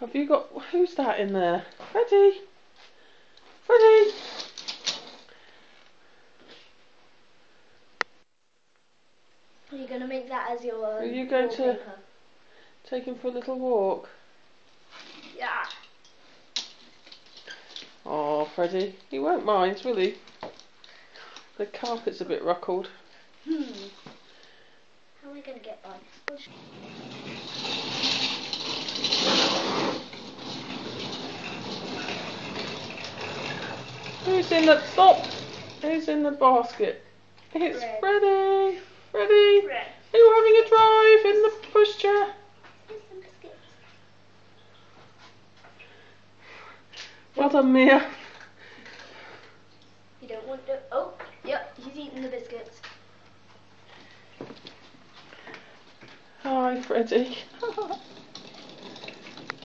Have you got... Who's that in there? Freddy? Freddy? Are you going to make that as your wallpaper? Are you going to take him for a little walk? Yeah. Oh, Freddy. He won't mind, will he? The carpet's a bit ruckled. How am I going to get by? Who's in the... Stop! Who's in the basket? It's Freddy! Freddy! Fred. Are you having a drive in the pushchair? Here's some biscuits. Well done, Mia. You don't want to... Oh, yep, he's eating the biscuits. Hi, Freddy.